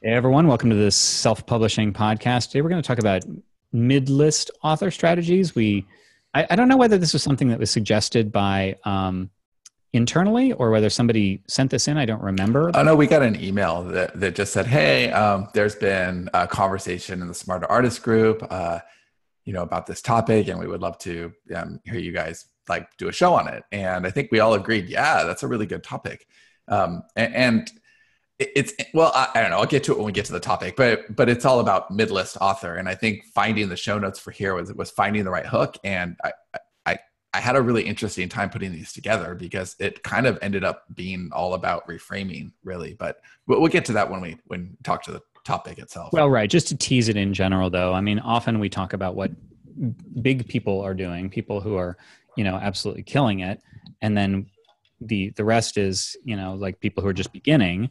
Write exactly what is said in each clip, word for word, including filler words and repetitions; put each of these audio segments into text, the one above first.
Hey everyone, welcome to this self-publishing podcast. Today we're going to talk about mid-list author strategies. We, I, I don't know whether this was something that was suggested by um, internally or whether somebody sent this in. I don't remember. Oh no, we got an email that, that just said, hey, um, there's been a conversation in the Smarter Artist group, uh, you know, about this topic, and we would love to um, hear you guys like do a show on it. And I think we all agreed, yeah, that's a really good topic. Um, and, and It's well, I, I don't know. I'll get to it when we get to the topic, but but it's all about mid-list author, and I think finding the show notes for here was was finding the right hook, and I I I had a really interesting time putting these together because it kind of ended up being all about reframing, really. But we'll, we'll get to that when we when we talk to the topic itself. Well, right. Just to tease it in general, though. I mean, often we talk about what big people are doing, people who are you know absolutely killing it, and then the the rest is you know like people who are just beginning.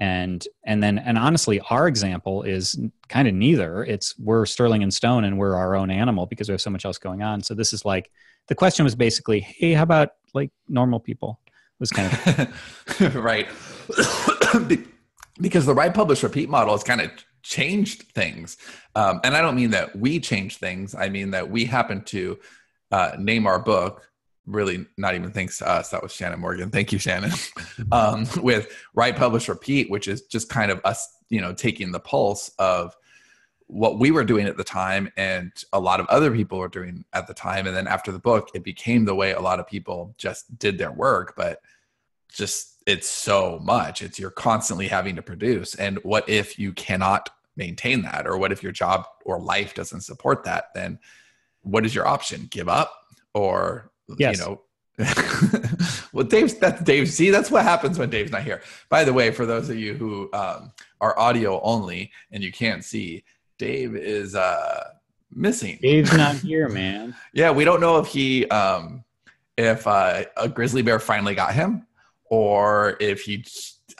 And, and then, and honestly, our example is kind of neither. It's we're Sterling and Stone and we're our own animal because we have so much else going on. So this is like, the question was basically, hey, how about like normal people? It was kind of right. Because the Write, Publish, Repeat model has kind of changed things. Um, and I don't mean that we change things. I mean that we happen to uh, name our book. Really not even thanks to us. That was Shannon Morgan. Thank you, Shannon. um, with Write, Publish, Repeat, which is just kind of us, you know, taking the pulse of what we were doing at the time and a lot of other people were doing at the time. And then after the book, it became the way a lot of people just did their work, but just it's so much. It's you're constantly having to produce. And what if you cannot maintain that? Or what if your job or life doesn't support that? Then what is your option? Give up or... Yes. You know, well, Dave's, that's Dave. See, that's what happens when Dave's not here. By the way, for those of you who um, are audio only and you can't see, Dave is uh, missing. Dave's not here, man. Yeah. We don't know if he, um, if uh, a grizzly bear finally got him or if he,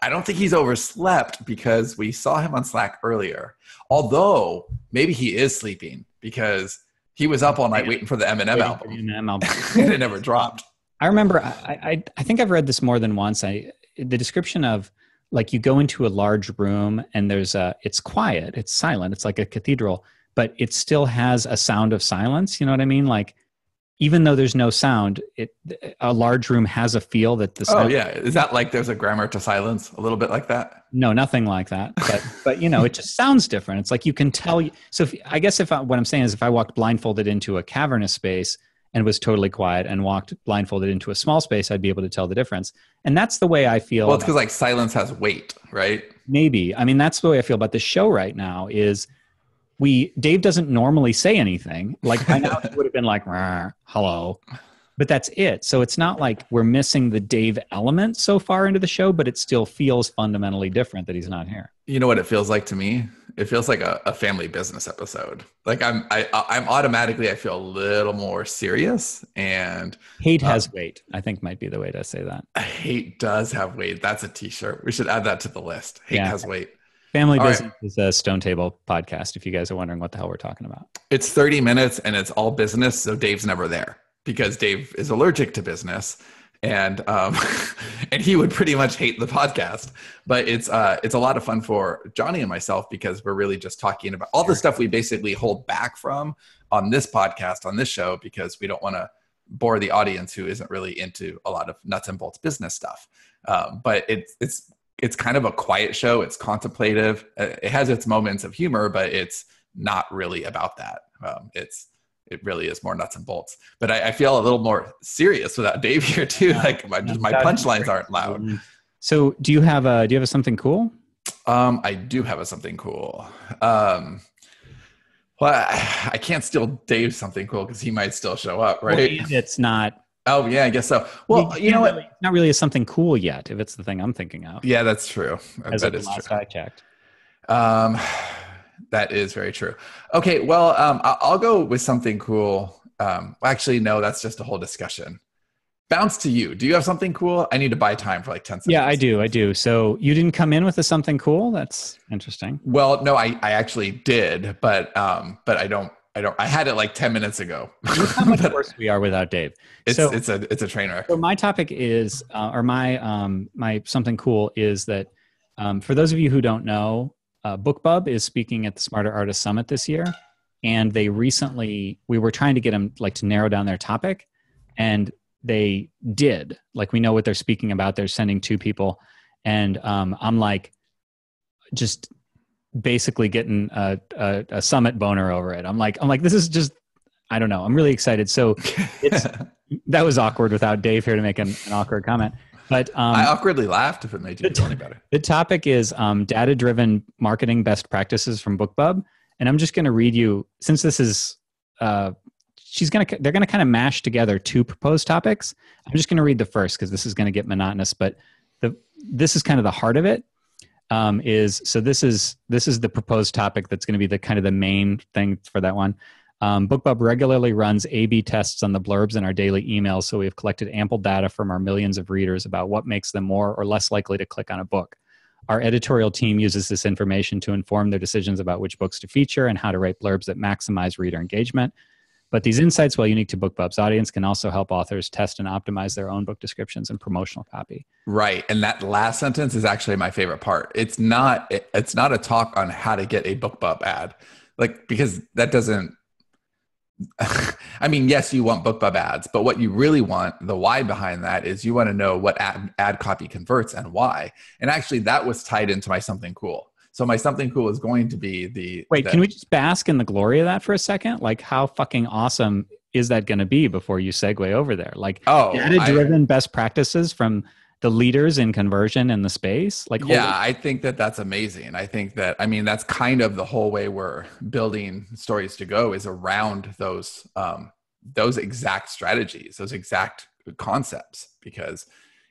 I don't think he's overslept because we saw him on Slack earlier. Although maybe he is sleeping because he was up all night yeah. waiting for the Eminem album. Eminem album. And it never dropped. I remember, I, I I think I've read this more than once. I the description of like you go into a large room and there's a, it's quiet, it's silent, it's like a cathedral, but it still has a sound of silence. You know what I mean? Like even though there's no sound, it a large room has a feel that the sound. Oh yeah, is that like there's a grammar to silence? A little bit like that? No, nothing like that. But but you know, it just sounds different. It's like you can tell. So if, I guess if I, what I'm saying is, if I walked blindfolded into a cavernous space and was totally quiet, and walked blindfolded into a small space, I'd be able to tell the difference. And that's the way I feel. Well, it's because like silence has weight, right? Maybe. I mean, that's the way I feel about the show right now. Is We, Dave doesn't normally say anything. Like by now he would have been like, hello, but that's it. So it's not like we're missing the Dave element so far into the show, but it still feels fundamentally different that he's not here. You know what it feels like to me? It feels like a, a family business episode. Like I'm, I, I'm automatically, I feel a little more serious and hate has um, weight. I think might be the way to say that. Hate does have weight. That's a t-shirt. We should add that to the list. Hate yeah. has weight. Family all business right. is a Stone Table podcast, if you guys are wondering what the hell we're talking about. It's thirty minutes and it's all business, so Dave's never there because Dave is allergic to business and um, and he would pretty much hate the podcast. But it's uh, it's a lot of fun for Johnny and myself because we're really just talking about all the stuff we basically hold back from on this podcast, on this show, because we don't want to bore the audience who isn't really into a lot of nuts and bolts business stuff. Um, but it's it's... It's kind of a quiet show. It's contemplative. It has its moments of humor, but it's not really about that. Um, it's it really is more nuts and bolts. But I, I feel a little more serious without Dave here too. Yeah, like my, just my punchlines aren't loud. So do you have a do you have a something cool? Um, I do have a something cool. Um, well, I, I can't steal Dave's something cool because he might still show up, right? Well, it's not. Oh yeah, I guess so. Well, I mean, you know what? Really, not really is something cool yet, if it's the thing I'm thinking of. Yeah, that's true. As that is last true. I checked. Um, that is very true. Okay, well, um, I'll go with something cool. Um, actually, no, that's just a whole discussion. Bounce to you. Do you have something cool? I need to buy time for like ten seconds. Yeah, I do. I do. So you didn't come in with a something cool? That's interesting. Well, no, I, I actually did, but um, but I don't. I don't. I had it like ten minutes ago. How much worse we are without Dave. It's so, it's a it's a train wreck. So my topic is, uh, or my um my something cool is that um, for those of you who don't know, uh, BookBub is speaking at the Smarter Artist Summit this year. And they recently, we were trying to get them like to narrow down their topic, and they did. Like, we know what they're speaking about. They're sending two people. And um, I'm like, just basically getting a, a, a summit boner over it. I'm like, I'm like, this is just, I don't know. I'm really excited. So it's, that was awkward without Dave here to make an, an awkward comment. But um, I awkwardly laughed if it made you feel any better. The topic is um, data-driven marketing best practices from BookBub. And I'm just going to read you, since this is, uh, she's going to, they're going to kind of mash together two proposed topics. I'm just going to read the first, because this is going to get monotonous, but the, this is kind of the heart of it. Um, is, so this is, this is the proposed topic that's going to be the kind of the main thing for that one. Um, BookBub regularly runs A B tests on the blurbs in our daily emails, so we have collected ample data from our millions of readers about what makes them more or less likely to click on a book. Our editorial team uses this information to inform their decisions about which books to feature and how to write blurbs that maximize reader engagement. But these insights, while unique to BookBub's audience, can also help authors test and optimize their own book descriptions and promotional copy. Right, and that last sentence is actually my favorite part. It's not, it, it's not a talk on how to get a BookBub ad, like, because that doesn't, I mean, yes, you want BookBub ads, but what you really want, the why behind that, is you want to know what ad, ad copy converts and why. And actually, that was tied into my something cool. So my something cool is going to be the... Wait, the, can we just bask in the glory of that for a second? Like, how fucking awesome is that going to be before you segue over there? Like, oh, data-driven I, best practices from the leaders in conversion in the space? Like, yeah, holy- I think that that's amazing. I think that, I mean, that's kind of the whole way we're building Stories to Go, is around those, um, those exact strategies, those exact concepts, because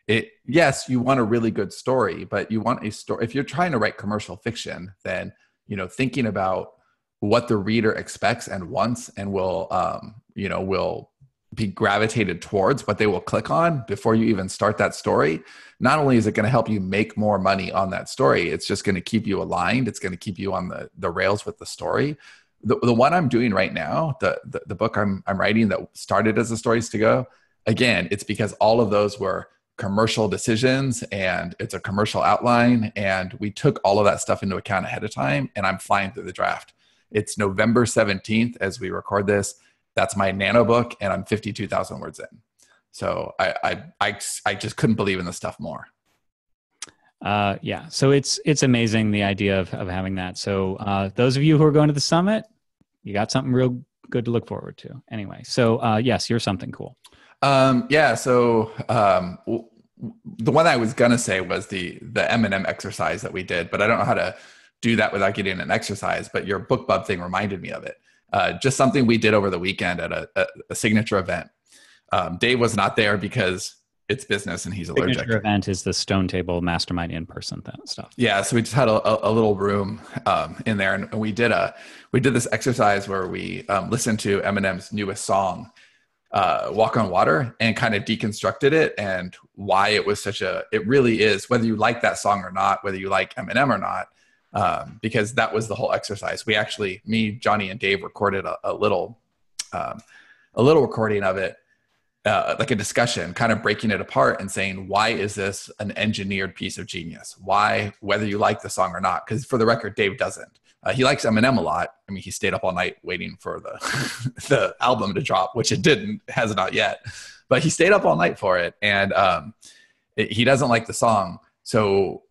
it, yes, you want a really good story, but you want a story. If you're trying to write commercial fiction, then, you know, thinking about what the reader expects and wants and will, um, you know, will be gravitated towards, what they will click on before you even start that story. Not only is it going to help you make more money on that story, it's just going to keep you aligned. It's going to keep you on the, the rails with the story. The, the one I'm doing right now, the, the, the book I'm, I'm writing that started as a Stories to Go, again, it's because all of those were commercial decisions, and it's a commercial outline. And we took all of that stuff into account ahead of time, and I'm flying through the draft. It's November seventeenth as we record this. That's my nano book, and I'm fifty-two thousand words in. So I, I, I, I just couldn't believe in the stuff more. Uh, yeah. So it's, it's amazing, the idea of, of having that. So uh, those of you who are going to the summit, you got something real good to look forward to. Anyway. So uh, yes, you're something cool. Um, yeah. So um, w- the one I was going to say was the, the Eminem exercise that we did, but I don't know how to do that without getting an exercise, but your BookBub thing reminded me of it. Uh, just something we did over the weekend at a, a, a signature event. Um, Dave was not there because it's business and he's allergic. Signature event is the Stone Table mastermind in-person th- stuff. Yeah, so we just had a, a little room um, in there, and we did a we did this exercise where we um, listened to Eminem's newest song, uh, "Walk on Water," and kind of deconstructed it and why it was such a. It really is, whether you like that song or not, whether you like Eminem or not. Um, because that was the whole exercise. We actually, me, Johnny, and Dave recorded a, a little, um, a little recording of it, uh, like a discussion, kind of breaking it apart and saying, why is this an engineered piece of genius? Why, whether you like the song or not? Because for the record, Dave doesn't. Uh, he likes Eminem a lot. I mean, he stayed up all night waiting for the the album to drop, which it didn't, has not yet. But he stayed up all night for it, and um, it, he doesn't like the song, so.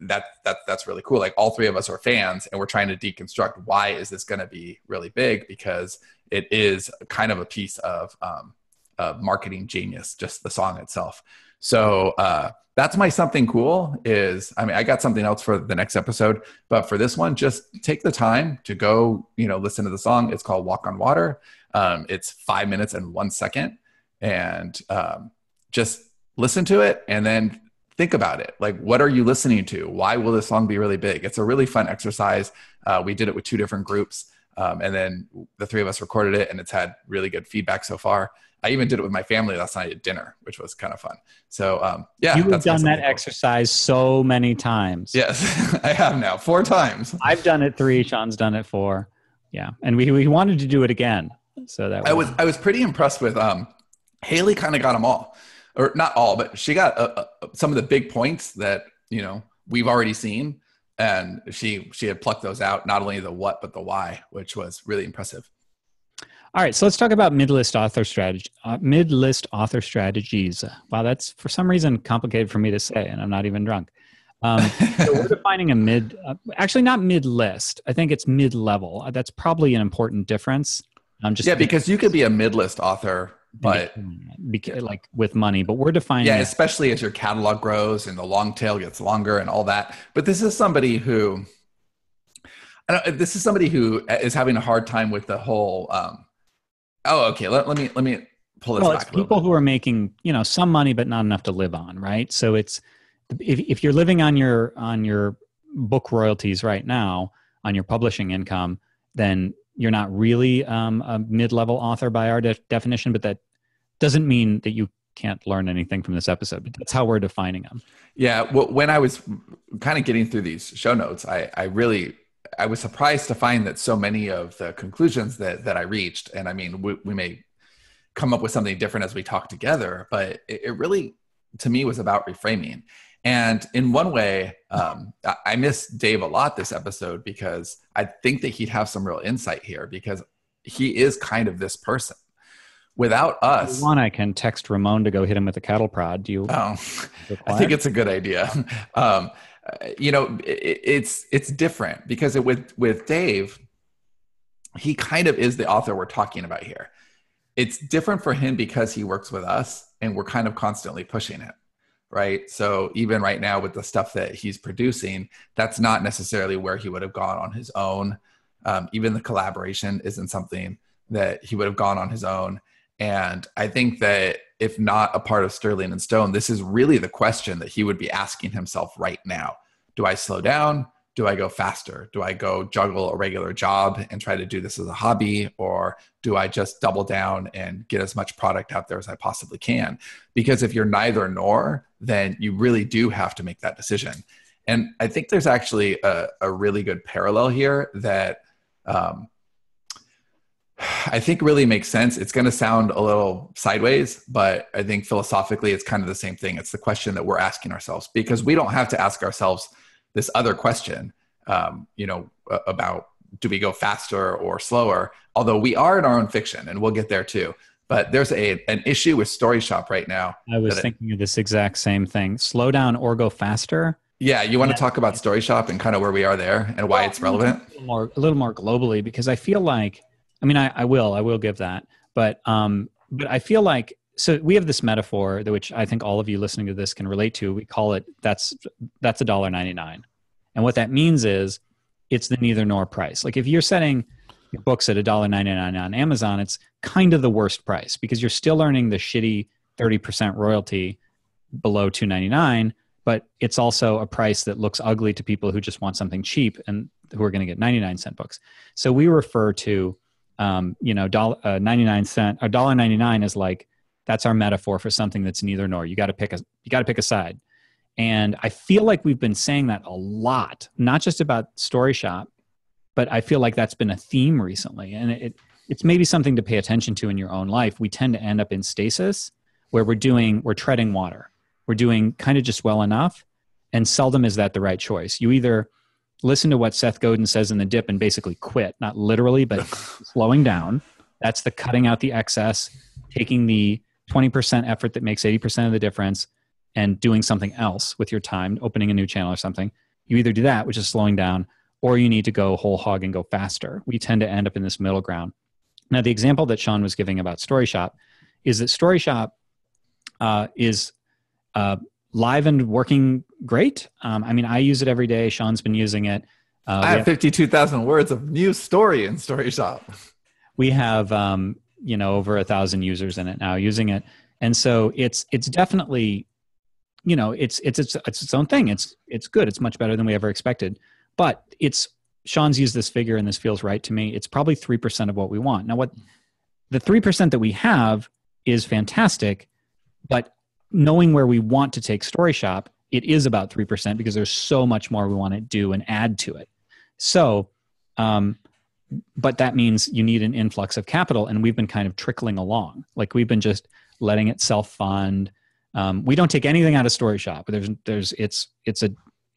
That that that's really cool. Like, all three of us are fans, and we're trying to deconstruct why is this going to be really big, because it is kind of a piece of um, uh, marketing genius, just the song itself. So uh, that's my something cool is, I mean, I got something else for the next episode, but for this one, just take the time to go, you know, listen to the song. It's called Walk on Water. Um, it's five minutes and one second, and um, just listen to it, and then think about it. Like, what are you listening to? Why will this song be really big? It's a really fun exercise. Uh, we did it with two different groups. Um, and then the three of us recorded it, and it's had really good feedback so far. I even did it with my family last night at dinner, which was kind of fun. So um, yeah. You've done that exercise so many times. Yes, I have now. Four times. I've done it three. Sean's done it four. Yeah. And we we wanted to do it again. So that was- I was I was pretty impressed with um, Haley kind of got them all. Or not all, but she got uh, some of the big points that, you know, we've already seen. And she she had plucked those out, not only the what, but the why, which was really impressive. All right, so let's talk about mid-list author strategy. Uh, mid-list author strategies. Wow, that's for some reason complicated for me to say, and I'm not even drunk. Um, so we're defining a mid, uh, actually not mid-list. I think it's mid-level. Uh, that's probably an important difference. I'm just yeah, because you could be a mid-list author, but because, like with money, but we're defining. Yeah, especially as your catalog grows and the long tail gets longer and all that. But this is somebody who, I don't, this is somebody who is having a hard time with the whole. Um, Oh, okay. Let, let me let me pull this well, back. It's people who are making, you know, some money but not enough to live on, right? So it's if if you're living on your on your book royalties right now, on your publishing income, then you're not really um, a mid-level author by our de- definition. But that doesn't mean that you can't learn anything from this episode. But that's how we're defining them. Yeah. Well, when I was kind of getting through these show notes, I I really. I was surprised to find that so many of the conclusions that, that I reached, and I mean, we, we may come up with something different as we talk together, but it, it really, to me, was about reframing. And in one way, um, I miss Dave a lot this episode because I think that he'd have some real insight here because he is kind of this person. Without us, if you want, I can text Ramon to go hit him with a cattle prod. Do you? Oh, I think it's a good idea. Um, you know, it, it's it's different because it, with with Dave, he kind of is the author we're talking about here. It's different for him because he works with us, and we're kind of constantly pushing it, right? So even right now with the stuff that he's producing, that's not necessarily where he would have gone on his own. Um, even the collaboration isn't something that he would have gone on his own. And I think that if not a part of Sterling and Stone, this is really the question that he would be asking himself right now. Do I slow down? Do I go faster? Do I go juggle a regular job and try to do this as a hobby? Or do I just double down and get as much product out there as I possibly can? Because if you're neither nor, then you really do have to make that decision. And I think there's actually a, a really good parallel here that um, I think really makes sense. It's going to sound a little sideways, but I think philosophically, it's kind of the same thing. It's the question that we're asking ourselves because we don't have to ask ourselves this other question, um, you know, about do we go faster or slower? Although we are in our own fiction and we'll get there too. But there's a an issue with Story Shop right now. I was thinking it, of this exact same thing. Slow down or go faster. Yeah, you want to talk about Story Shop and kind of where we are there and why well, it's relevant? A little, more, a little more globally, because I feel like I mean, I, I will, I will give that, but, um, but I feel like, so we have this metaphor that, which I think all of you listening to this can relate to. We call it, that's, that's a dollar ninety-nine. And what that means is it's the neither nor price. Like if you're setting your books at a dollar ninety-nine on Amazon, it's kind of the worst price because you're still earning the shitty thirty percent royalty below two ninety-nine, but it's also a price that looks ugly to people who just want something cheap and who are going to get ninety-nine cent books. So we refer to, Um, you know, dollar, uh, ninety-nine cent, a dollar ninety-nine is like, that's our metaphor for something that's neither nor. You got to pick a, you got to pick a side. And I feel like we've been saying that a lot, not just about Story Shop, but I feel like that's been a theme recently. And it, it's maybe something to pay attention to in your own life. We tend to end up in stasis where we're doing, we're treading water. We're doing kind of just well enough. And seldom is that the right choice. You either listen to what Seth Godin says in The Dip and basically quit, not literally, but slowing down. That's the cutting out the excess, taking the twenty percent effort that makes eighty percent of the difference and doing something else with your time, opening a new channel or something. You either do that, which is slowing down, or you need to go whole hog and go faster. We tend to end up in this middle ground. Now, the example that Sean was giving about Story Shop is that Story Shop uh, is uh, live and working great. Um, I mean, I use it every day. Sean's been using it. Uh, I have, have fifty-two thousand words of new story in Story Shop. We have, um, you know, over a thousand users in it now using it. And so it's, it's definitely, you know, it's, it's, it's, it's its own thing. It's, it's good. It's much better than we ever expected, but it's, Sean's used this figure and this feels right to me. It's probably three percent of what we want. Now, what the three percent that we have is fantastic, but knowing where we want to take Story Shop, it is about three percent because there's so much more we want to do and add to it. So, um, but that means you need an influx of capital and we've been kind of trickling along. Like we've been just letting it self-fund. Um, we don't take anything out of Story Shop, but there's, there's, it's, it's a,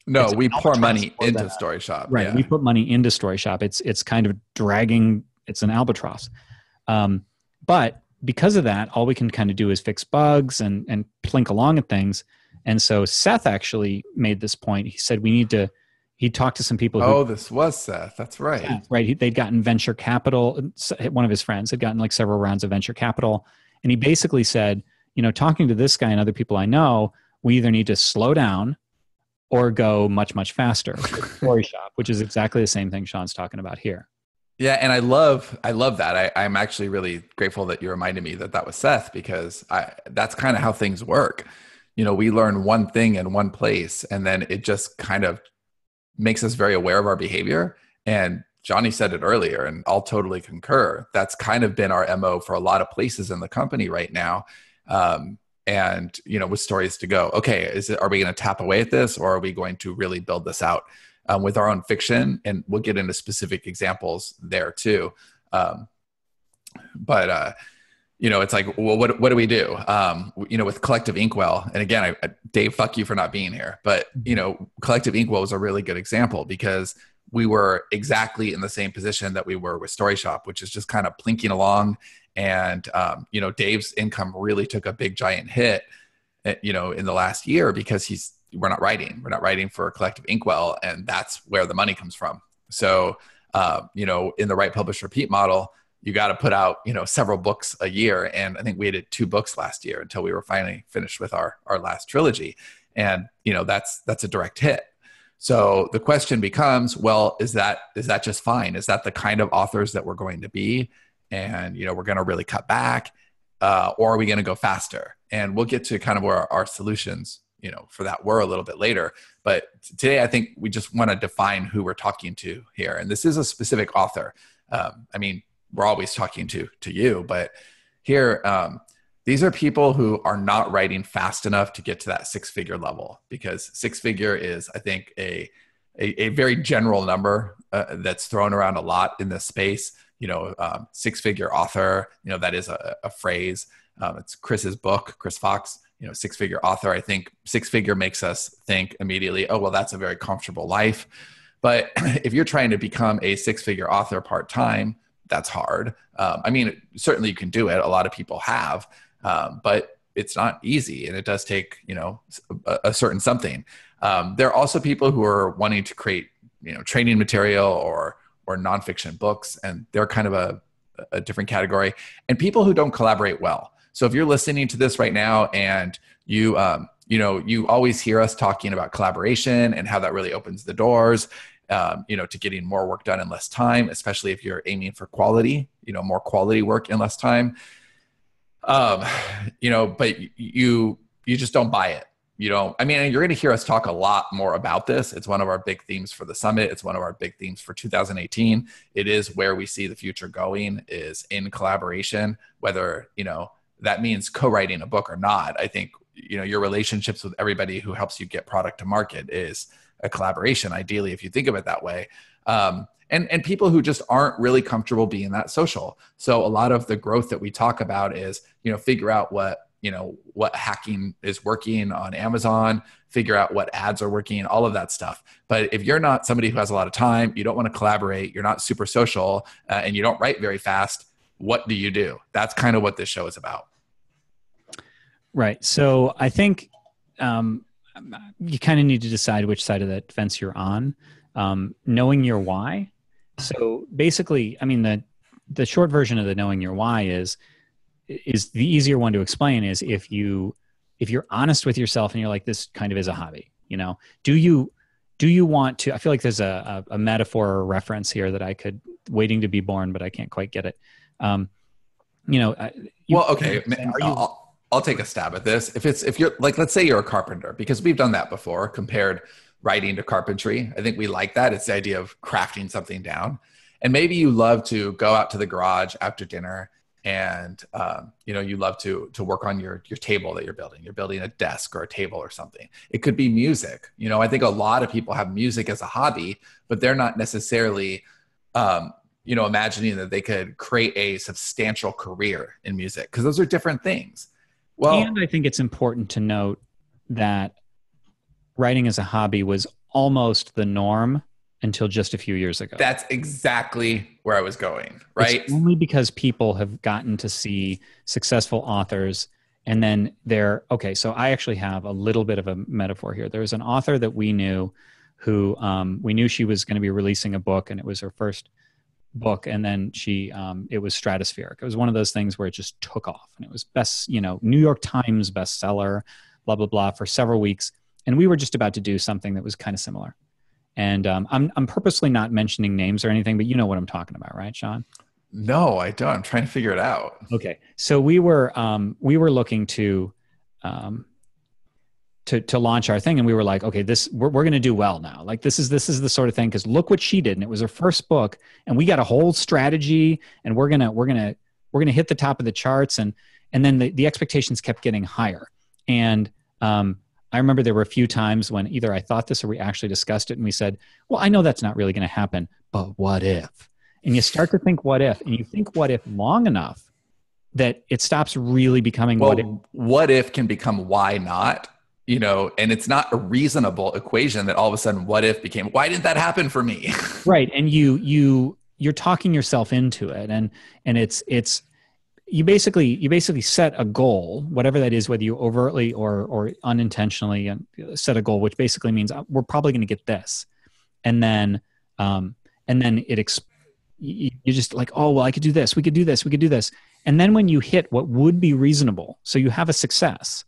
No, we pour money into that. Story Shop. Right. Yeah. We put money into Story Shop. It's, it's kind of dragging, it's an albatross. Um, but because of that, all we can kind of do is fix bugs and, and plink along at things. And so Seth actually made this point. He said, we need to, he talked to some people. Who, oh, this was Seth. That's right. Yeah, right. He, they'd gotten venture capital. One of his friends had gotten like several rounds of venture capital. And he basically said, you know, talking to this guy and other people I know, we either need to slow down or go much, much faster. Story Shop, which is exactly the same thing Sean's talking about here. Yeah. And I love, I love that. I, I'm actually really grateful that you reminded me that that was Seth, because I, that's kind of how things work. You know, we learn one thing in one place, and then it just kind of makes us very aware of our behavior. And Johnny said it earlier, and I'll totally concur. That's kind of been our M O for a lot of places in the company right now. Um, and, you know, with Stories to Go, okay, is it, are we going to tap away at this, or are we going to really build this out um, with our own fiction? And we'll get into specific examples there too. Um, but, uh, you know, it's like, well, what, what do we do? Um, you know, with Collective Inkwell, and again, I, I, Dave, fuck you for not being here, but, you know, Collective Inkwell was a really good example, because we were exactly in the same position that we were with Story Shop, which is just kind of plinking along. And, um, you know, Dave's income really took a big giant hit, you know, in the last year, because he's, we're not writing, we're not writing for Collective Inkwell, and that's where the money comes from. So, uh, you know, in the Write, Publish, Repeat model, you got to put out, you know, several books a year. And I think we did two books last year until we were finally finished with our, our last trilogy. And, you know, that's, that's a direct hit. So the question becomes, well, is that, is that just fine? Is that the kind of authors that we're going to be? And, you know, we're going to really cut back, uh, or are we going to go faster? And we'll get to kind of where our, our solutions, you know, for that were a little bit later. But today, I think we just want to define who we're talking to here. And this is a specific author. Um, I mean, we're always talking to, to you, but here, um, these are people who are not writing fast enough to get to that six figure level, because six figure is, I think, a, a, a very general number uh, that's thrown around a lot in this space. You know, um, six-figure author, you know, that is a, a phrase. Um, it's Chris's book, Chris Fox, you know, six-figure author. I think six-figure makes us think immediately, oh, well, that's a very comfortable life. But if you're trying to become a six-figure author part-time, that's hard. Um, I mean, certainly you can do it. A lot of people have, um, but it's not easy. And it does take, you know, a, a certain something. Um, there are also people who are wanting to create, you know, training material or or nonfiction books, and they're kind of a, a different category, and people who don't collaborate well. So if you're listening to this right now and you, um, you know, you always hear us talking about collaboration and how that really opens the doors, um, you know, to getting more work done in less time, especially if you're aiming for quality, you know, more quality work in less time. Um, you know, but you, you just don't buy it. You know, I mean, you're going to hear us talk a lot more about this. It's one of our big themes for the summit. It's one of our big themes for two thousand eighteen. It is where we see the future going, is in collaboration, whether, you know, that means co-writing a book or not. I think, you know, your relationships with everybody who helps you get product to market is a collaboration, ideally, if you think of it that way. Um, and, and people who just aren't really comfortable being that social. So a lot of the growth that we talk about is, you know, figure out what, you know, what hacking is working on Amazon, figure out what ads are working, all of that stuff. But if you're not somebody who has a lot of time, you don't want to collaborate, you're not super social, uh, and you don't write very fast, what do you do? That's kind of what this show is about. Right. So I think um, you kind of need to decide which side of that fence you're on, um, knowing your why. So basically, I mean, the, the short version of the knowing your why is, is the easier one to explain is if you, if you're honest with yourself and you're like, this kind of is a hobby, you know, do you, do you want to, I feel like there's a, a, a metaphor or a reference here that I could waiting to be born, but I can't quite get it. Um, you know, you, well, okay. Are you, I'll, I'll take a stab at this. If it's, if you're like, let's say you're a carpenter, because we've done that before, compared writing to carpentry. I think we like that. It's the idea of crafting something down. And maybe you love to go out to the garage after dinner and, um, you know, you love to, to work on your, your table that you're building, you're building a desk or a table or something. It could be music. You know, I think a lot of people have music as a hobby, but they're not necessarily, um, you know, imagining that they could create a substantial career in music, because those are different things. Well, and I think it's important to note that writing as a hobby was almost the norm until just a few years ago. That's exactly where I was going, right? It's only because people have gotten to see successful authors and then they're, okay, so I actually have a little bit of a metaphor here. There was an author that we knew who um, we knew she was going to be releasing a book, and it was her first book, and then she um, it was stratospheric. It was one of those things where it just took off, and it was best, you know, New York Times bestseller, blah, blah, blah, for several weeks. And we were just about to do something that was kind of similar. And um, I'm, I'm purposely not mentioning names or anything, but you know what I'm talking about, right, Sean? No, I don't. I'm trying to figure it out. Okay. So we were, um, we were looking to, um, to, to launch our thing. And we were like, okay, this, we're, we're going to do well now. Like this is, this is the sort of thing. Cause look what she did. And it was her first book, and we got a whole strategy, and we're going to, we're going to, we're going to hit the top of the charts. And, and then the, the expectations kept getting higher. And, um, I remember there were a few times when either I thought this or we actually discussed it, and we said, well, I know that's not really going to happen, but what if? And you start to think what if, and you think what if long enough that it stops really becoming well, what if. What if can become why not, you know, and it's not a reasonable equation that all of a sudden what if became, why didn't that happen for me? Right. And you, you, you're talking yourself into it, and, and it's, it's, You basically you basically set a goal, whatever that is, whether you overtly or or unintentionally and set a goal, which basically means we're probably going to get this, and then um, and then it exp you just like, oh well, I could do this, we could do this, we could do this, and then when you hit what would be reasonable, so you have a success,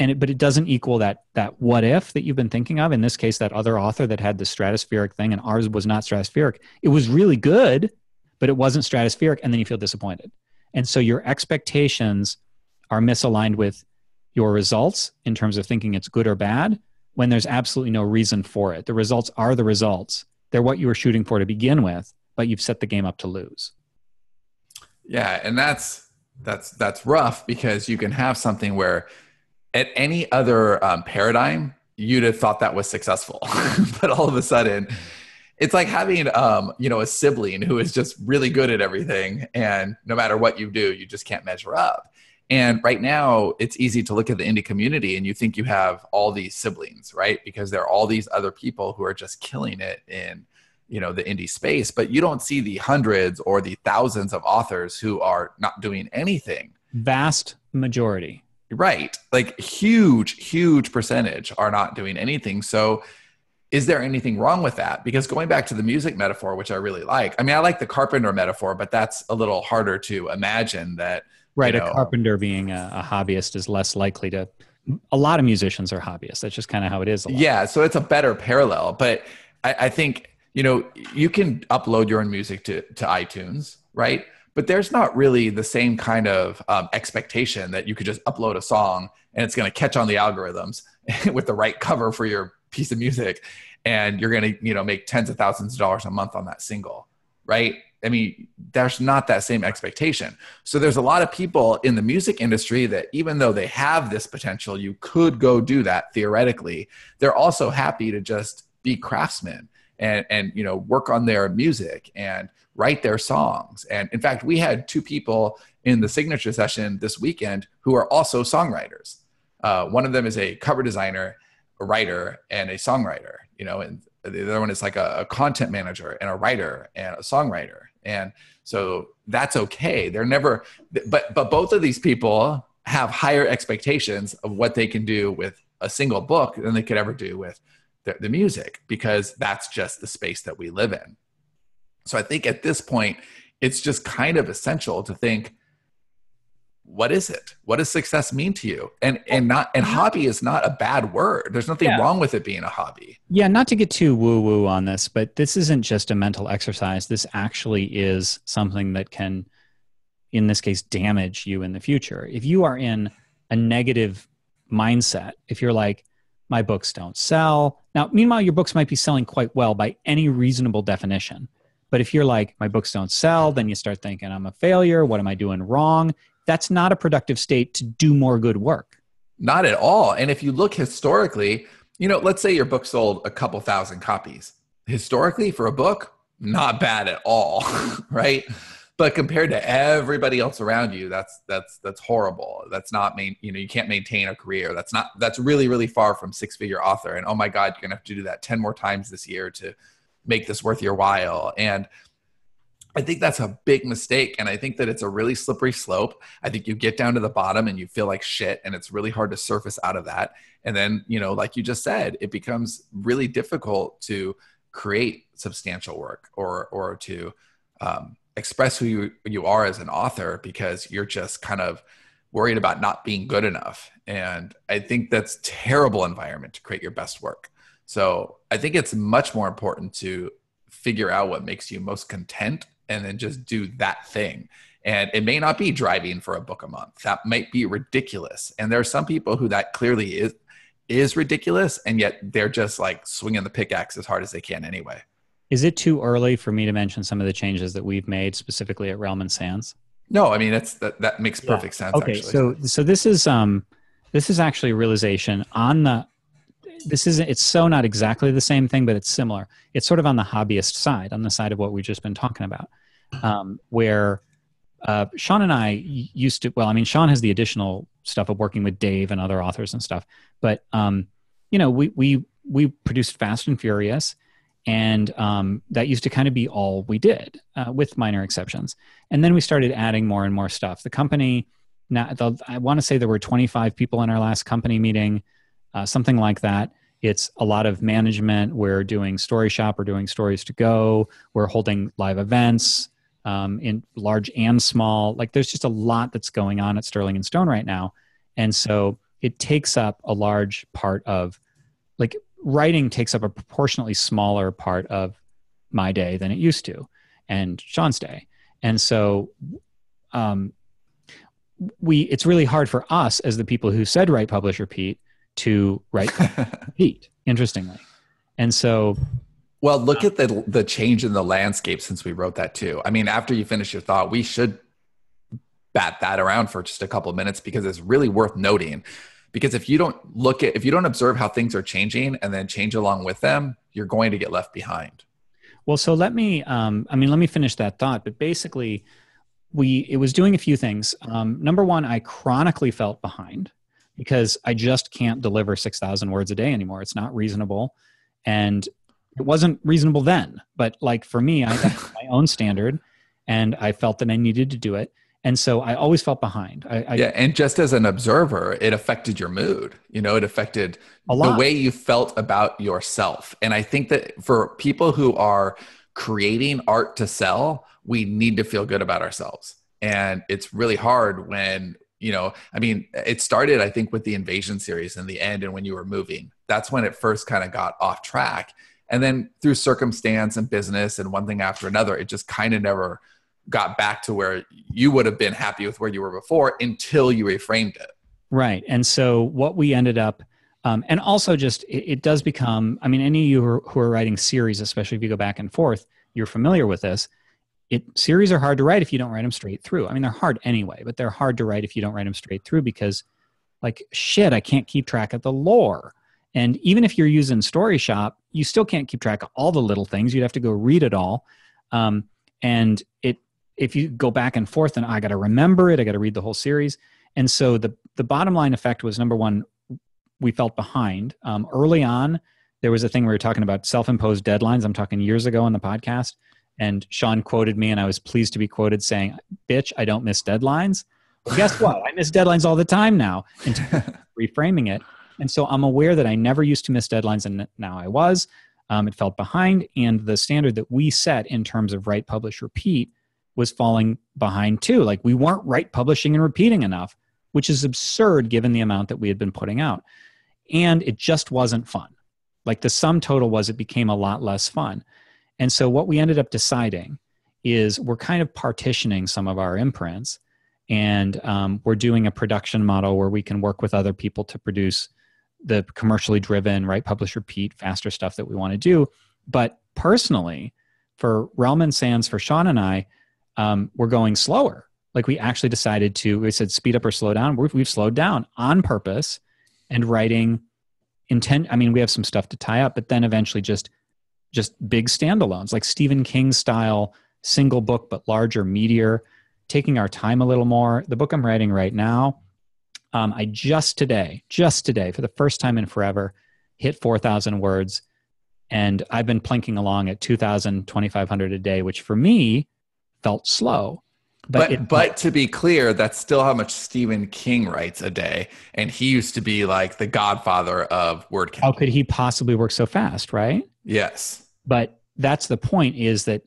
and it, but it doesn't equal that that what if that you've been thinking of. In this case, that other author that had the stratospheric thing, and ours was not stratospheric. It was really good, but it wasn't stratospheric, and then you feel disappointed. And so your expectations are misaligned with your results in terms of thinking it's good or bad when there's absolutely no reason for it. The results are the results. They're what you were shooting for to begin with, but you've set the game up to lose. Yeah, and that's that's that's rough, because you can have something where at any other um, paradigm, you'd have thought that was successful. But all of a sudden, it's like having, um, you know, a sibling who is just really good at everything, and no matter what you do, you just can't measure up. And right now, it's easy to look at the indie community and you think you have all these siblings, right? Because there are all these other people who are just killing it in, you know, the indie space, but you don't see the hundreds or the thousands of authors who are not doing anything. Vast majority. Right. Like huge, huge percentage are not doing anything. So is there anything wrong with that? Because going back to the music metaphor, which I really like, I mean, I like the carpenter metaphor, but that's a little harder to imagine that. Right. You know, a carpenter being a, a hobbyist is less likely to, a lot of musicians are hobbyists. That's just kind of how it is. Yeah. So it's a better parallel, but I, I think, you know, you can upload your own music to, to iTunes, right? But there's not really the same kind of um, expectation that you could just upload a song and it's going to catch on the algorithms with the right cover for your piece of music, and you're going to, you know, make tens of thousands of dollars a month on that single, right? I mean, there's not that same expectation. So there's a lot of people in the music industry that even though they have this potential, you could go do that theoretically, they're also happy to just be craftsmen and, and, you know, work on their music and write their songs. And in fact, we had two people in the signature session this weekend who are also songwriters. Uh, one of them is a cover designer, a writer, and a songwriter, you know, and the other one is like a, a content manager and a writer and a songwriter. And so that's okay. They're never, but, but both of these people have higher expectations of what they can do with a single book than they could ever do with the, the music, because that's just the space that we live in. So I think at this point, it's just kind of essential to think, what is it? What does success mean to you? And and not and hobby is not a bad word. There's nothing yeah. wrong with it being a hobby. Yeah, not to get too woo-woo on this, but this isn't just a mental exercise. This actually is something that can, in this case, damage you in the future. If you are in a negative mindset, if you're like, my books don't sell. Now, meanwhile, your books might be selling quite well by any reasonable definition. But if you're like, my books don't sell, then you start thinking, I'm a failure. What am I doing wrong? That's not a productive state to do more good work. Not at all. And if you look historically, you know, let's say your book sold a couple thousand copies. Historically, for a book, not bad at all, right? But compared to everybody else around you, that's that's that's horrible. That's not main, you know, you can't maintain a career. That's not that's really, really far from six figure author. And oh my God, you're gonna have to do that ten more times this year to make this worth your while. And I think that's a big mistake. And I think that it's a really slippery slope. I think you get down to the bottom and you feel like shit, and it's really hard to surface out of that. And then, you know, like you just said, it becomes really difficult to create substantial work or, or to um, express who you, you are as an author, because you're just kind of worried about not being good enough. And I think that's a terrible environment to create your best work. So I think it's much more important to figure out what makes you most content and then just do that thing. And it may not be driving for a book a month. That might be ridiculous. And there are some people who that clearly is, is ridiculous, and yet they're just like swinging the pickaxe as hard as they can anyway. Is it too early for me to mention some of the changes that we've made specifically at Realm and Sands? No, I mean, that's, that, that makes perfect yeah. sense. Okay, actually. So, so this is, um, this is actually a realization on the, this isn't, it's so not exactly the same thing, but it's similar. It's sort of on the hobbyist side, on the side of what we've just been talking about, um, where uh, Sean and I used to, well, I mean, Sean has the additional stuff of working with Dave and other authors and stuff, but, um, you know, we, we, we produced Fast and Furious, and um, that used to kind of be all we did, uh, with minor exceptions. And then we started adding more and more stuff. The company, now, the, I want to say there were twenty-five people in our last company meeting, Uh, something like that. It's a lot of management. We're doing Story Shop. We're doing Stories to Go. We're holding live events um, in large and small. Like, there's just a lot that's going on at Sterling and Stone right now. And so it takes up a large part of, like, writing takes up a proportionately smaller part of my day than it used to, and Sean's day. And so um, we, it's really hard for us as the people who said Write, Publish, Repeat to write Repeat, interestingly. And so, well, look um, at the the change in the landscape since we wrote that too. I mean, after you finish your thought, we should bat that around for just a couple of minutes, because it's really worth noting. Because if you don't look at, if you don't observe how things are changing and then change along with them, you're going to get left behind. Well, so let me, um, I mean, let me finish that thought. But basically, we, it was doing a few things. Um, number one, I chronically felt behind, because I just can't deliver six thousand words a day anymore. It's not reasonable. And it wasn't reasonable then, but like for me, I had my own standard, and I felt that I needed to do it. And so I always felt behind. I, I, yeah. And just as an observer, it affected your mood. You know, it affected the way you felt about yourself. And I think that for people who are creating art to sell, we need to feel good about ourselves. And it's really hard when, you know, I mean, it started, I think, with the Invasion series in the end, and when you were moving, that's when it first kind of got off track. And then through circumstance and business and one thing after another, it just kind of never got back to where you would have been happy with where you were before, until you reframed it. Right. And so what we ended up, um, and also just, it, it does become, I mean, any of you who are, who are writing series, especially if you go back and forth, you're familiar with this. It, series are hard to write if you don't write them straight through. I mean, they're hard anyway, but they're hard to write if you don't write them straight through, because like, shit, I can't keep track of the lore. And even if you're using Story Shop, you still can't keep track of all the little things. You'd have to go read it all. Um, and it, if you go back and forth, and I got to remember it, I got to read the whole series. And so the, the bottom line effect was, number one, we felt behind. Um, early on, there was a thing we were talking about, self-imposed deadlines. I'm talking years ago on the podcast. And Sean quoted me, and I was pleased to be quoted saying, bitch, I don't miss deadlines. Well, guess what? I miss deadlines all the time now, and reframing it. And so I'm aware that I never used to miss deadlines, and now I was. Um, it felt behind. And the standard that we set in terms of Write, Publish, Repeat was falling behind too. Like, we weren't write, publishing, and repeating enough, which is absurd given the amount that we had been putting out. And it just wasn't fun. Like, the sum total was it became a lot less fun. And so what we ended up deciding is we're kind of partitioning some of our imprints, and um, we're doing a production model where we can work with other people to produce the commercially driven, Write, Publish, Repeat, faster stuff that we want to do. But personally, for Realm and Sands, for Sean and I, um, we're going slower. Like, we actually decided to, we said speed up or slow down. We've, we've slowed down on purpose and writing intent. I mean, we have some stuff to tie up, but then eventually just just big standalones, like Stephen King style single book but larger meteor, taking our time a little more. The book I'm writing right now, um, I just today, just today, for the first time in forever, hit four thousand words. And I've been plinking along at two thousand, twenty-five hundred a day, which for me felt slow. But, but, it, but to be clear, that's still how much Stephen King writes a day. And he used to be like the godfather of word count. How could he possibly work so fast, right? Yes. But that's the point, is that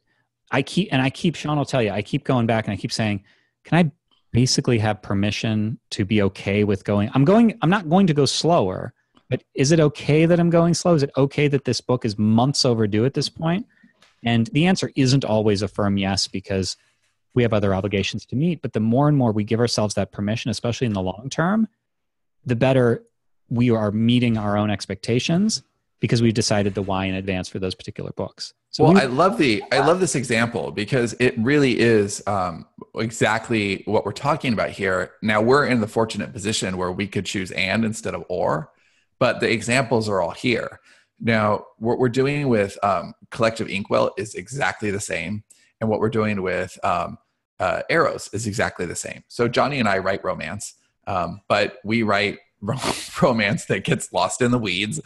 I keep, and I keep, Sean will tell you, I keep going back and I keep saying, can I basically have permission to be okay with going, I'm going, I'm not going to go slower, but is it okay that I'm going slow? Is it okay that this book is months overdue at this point? And the answer isn't always a firm yes, because we have other obligations to meet. But the more and more we give ourselves that permission, especially in the long term, the better we are meeting our own expectations, because we've decided the why in advance for those particular books. So well, I love the, I love this example, because it really is um, exactly what we're talking about here. Now, we're in the fortunate position where we could choose and instead of or, but the examples are all here. Now, what we're doing with um, Collective Inkwell is exactly the same. And what we're doing with um, Uh, Eros is exactly the same. So Johnny and I write romance, um, but we write rom romance that gets lost in the weeds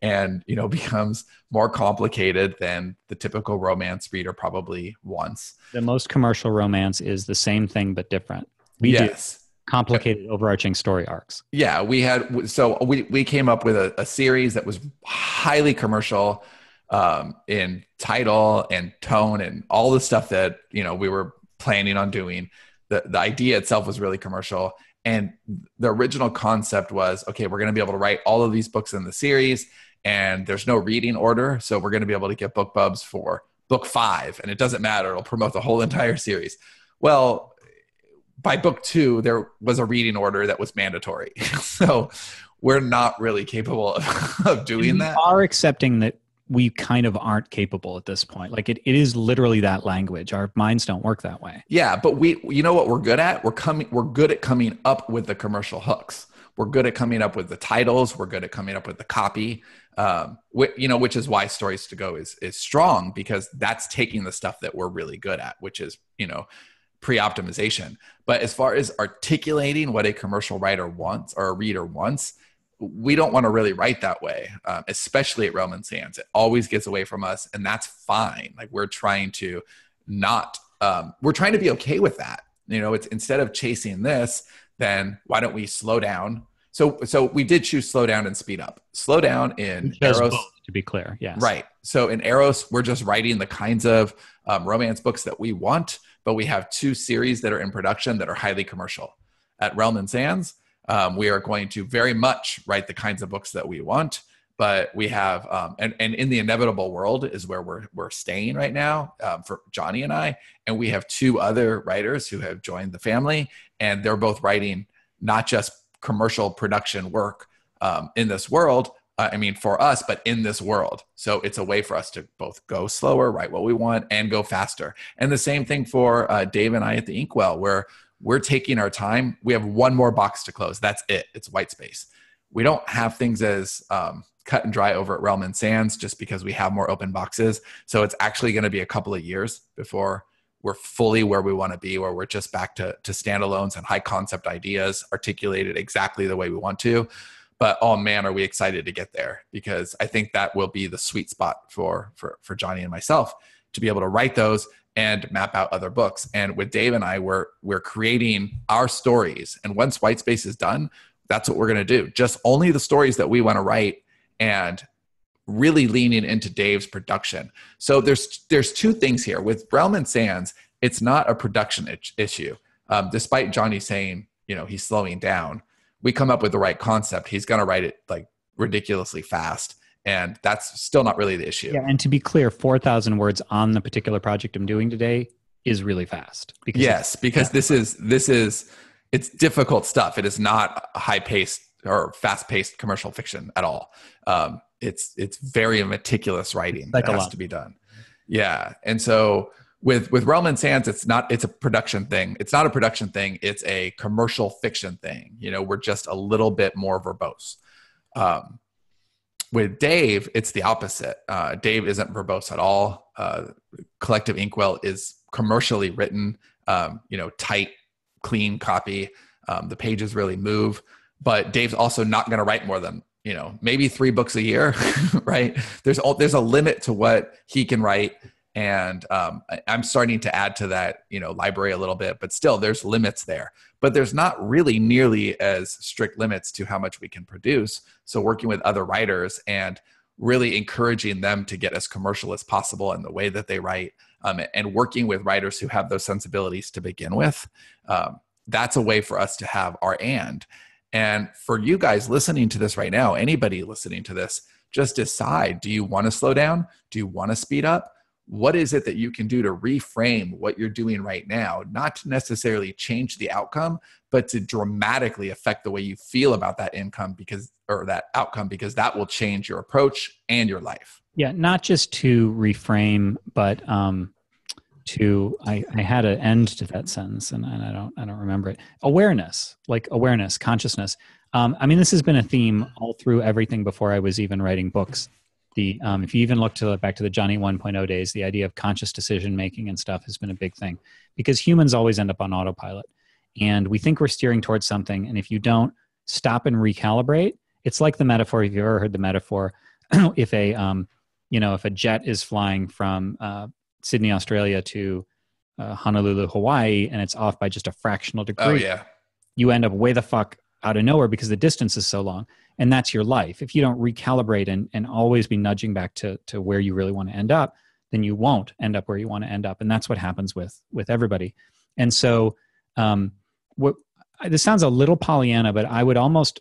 and, you know, becomes more complicated than the typical romance reader probably wants. The most commercial romance is the same thing, but different. We yes. do complicated overarching story arcs. Yeah, we had, so we, we came up with a, a series that was highly commercial um, in title and tone and all the stuff that, you know, we were planning on doing. The, the idea itself was really commercial. And the original concept was, okay, we're going to be able to write all of these books in the series, and there's no reading order. So we're going to be able to get BookBubs for book five, and it doesn't matter. It'll promote the whole entire series. Well, by book two, there was a reading order that was mandatory. So we're not really capable of, of doing we that. We are accepting that we kind of aren't capable at this point. Like it, it is literally that language. Our minds don't work that way. Yeah. But we, you know what we're good at? We're coming, we're good at coming up with the commercial hooks. We're good at coming up with the titles. We're good at coming up with the copy, um, wh you know, which is why Stories to Go is, is strong, because that's taking the stuff that we're really good at, which is, you know, pre-optimization. But as far as articulating what a commercial writer wants or a reader wants, we don't want to really write that way, um, especially at Realm and Sands. It always gets away from us, and that's fine. Like we're trying to not, um, we're trying to be okay with that. You know, it's instead of chasing this, then why don't we slow down? So, so we did choose slow down and speed up. Slow down in Eros, both, to be clear, yes. Right. So in Eros, we're just writing the kinds of um, romance books that we want, but we have two series that are in production that are highly commercial. At Realm and Sands, Um, we are going to very much write the kinds of books that we want, but we have, um, and, and in the inevitable world is where we're, we're staying right now um, for Johnny and I, and we have two other writers who have joined the family, and they're both writing not just commercial production work um, in this world, uh, I mean for us, but in this world. So it's a way for us to both go slower, write what we want, and go faster. And the same thing for uh, Dave and I at the Inkwell, where we're taking our time. We have one more box to close. That's it. It's white space. We don't have things as um, cut and dry over at Realm and Sands just because we have more open boxes. So it's actually going to be a couple of years before we're fully where we want to be, where we're just back to, to standalones and high concept ideas articulated exactly the way we want to. But oh man, are we excited to get there, because I think that will be the sweet spot for, for, for Johnny and myself to be able to write those and map out other books. And with Dave and I, we're, we're creating our stories. And once white space is done, that's what we're going to do. Just only the stories that we want to write, and really leaning into Dave's production. So there's, there's two things here. With Realm and Sands, it's not a production issue. Um, despite Johnny saying, you know, he's slowing down, we come up with the right concept, he's going to write it like ridiculously fast. And that's still not really the issue. Yeah, and to be clear, four thousand words on the particular project I'm doing today is really fast. Because yes, because yeah. this is, this is, it's difficult stuff. It is not high-paced or fast-paced commercial fiction at all. Um, it's, it's very meticulous writing like that has lot. to be done. Yeah, and so with, with Realm and Sands, it's not, it's a production thing. It's not a production thing. It's a commercial fiction thing. You know, we're just a little bit more verbose. Um, With Dave, it's the opposite. Uh, Dave isn't verbose at all. Uh, Collective Inkwell is commercially written, um, you know, tight, clean copy. Um, the pages really move, but Dave's also not going to write more than, you know, maybe three books a year, right? There's all, there's a limit to what he can write. And um, I'm starting to add to that, you know, library a little bit, but still there's limits there, but there's not really nearly as strict limits to how much we can produce. So working with other writers and really encouraging them to get as commercial as possible in the way that they write, um, and working with writers who have those sensibilities to begin with, um, that's a way for us to have our and. And for you guys listening to this right now, anybody listening to this, just decide, do you want to slow down? Do you want to speed up? What is it that you can do to reframe what you're doing right now? Not to necessarily change the outcome, but to dramatically affect the way you feel about that income because, or that outcome, because that will change your approach and your life. Yeah. Not just to reframe, but, um, to, I, I had an end to that sentence and, and I don't, I don't remember it. Awareness, like awareness, consciousness. Um, I mean, this has been a theme all through everything before I was even writing books. The, um, if you even look to the, back to the Johnny one point oh days, the idea of conscious decision-making and stuff has been a big thing because humans always end up on autopilot and we think we're steering towards something. And if you don't stop and recalibrate, it's like the metaphor. If you've ever heard the metaphor, if a, um, you know, if a jet is flying from uh, Sydney, Australia to uh, Honolulu, Hawaii, and it's off by just a fractional degree, oh, yeah. you end up way the fuck out of nowhere because the distance is so long. And that's your life. If you don't recalibrate and, and always be nudging back to, to where you really want to end up, then you won't end up where you want to end up. And that's what happens with, with everybody. And so um, what this sounds a little Pollyanna, but I would almost,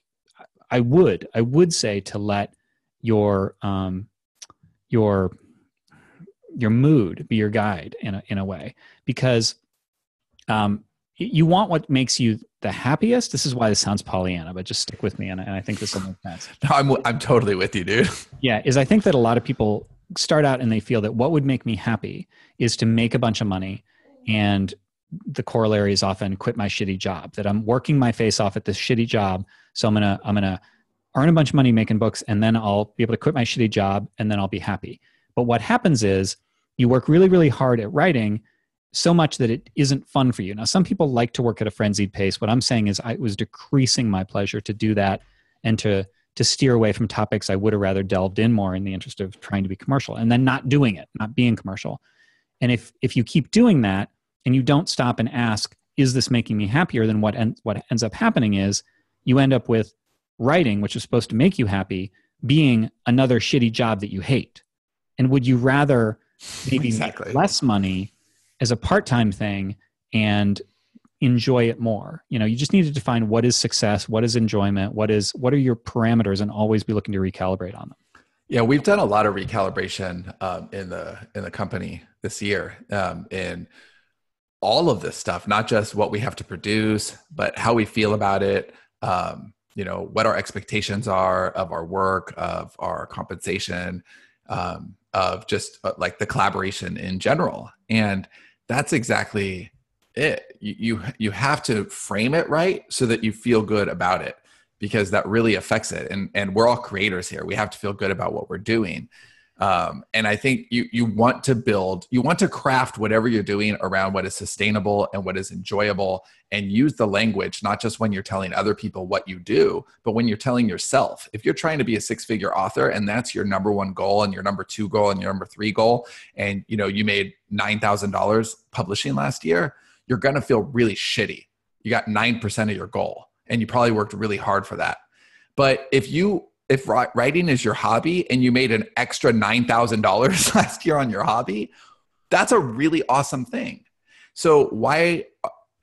I would, I would say to let your, um, your, your mood be your guide in a, in a way, because um, you want what makes you the happiest. This is why this sounds Pollyanna, but just stick with me. And, and I think this will make sense. No, I'm, I'm totally with you, dude. Yeah. Is I think that a lot of people start out and they feel that what would make me happy is to make a bunch of money. And the corollary is often quit my shitty job, that I'm working my face off at this shitty job. So I'm going to, I'm going to earn a bunch of money making books and then I'll be able to quit my shitty job and then I'll be happy. But what happens is you work really, really hard at writing so much that it isn't fun for you. Now, some people like to work at a frenzied pace. What I'm saying is I was decreasing my pleasure to do that and to, to steer away from topics I would have rather delved in more in the interest of trying to be commercial and then not doing it, not being commercial. And if, if you keep doing that and you don't stop and ask, is this making me happier? Then what, en- what ends up happening is you end up with writing, which is supposed to make you happy, being another shitty job that you hate. And would you rather maybe exactly. make less money as a part-time thing and enjoy it more? You know, you just need to define what is success, what is enjoyment, what is, what are your parameters, and always be looking to recalibrate on them. Yeah. We've done a lot of recalibration um, in the, in the company this year um, in all of this stuff, not just what we have to produce, but how we feel about it. Um, you know, what our expectations are of our work, of our compensation, um, of just uh, like the collaboration in general. And that's exactly it. You, you, you have to frame it right so that you feel good about it, because that really affects it. And, and we're all creators here. We have to feel good about what we're doing. Um, and I think you, you want to build, you want to craft whatever you're doing around what is sustainable and what is enjoyable, and use the language, not just when you're telling other people what you do, but when you're telling yourself. If you're trying to be a six figure author and that's your number one goal and your number two goal and your number three goal, and you know, you made nine thousand dollars publishing last year, you're going to feel really shitty. You got nine percent of your goal and you probably worked really hard for that. But if you If writing is your hobby and you made an extra nine thousand dollars last year on your hobby, that's a really awesome thing. So why,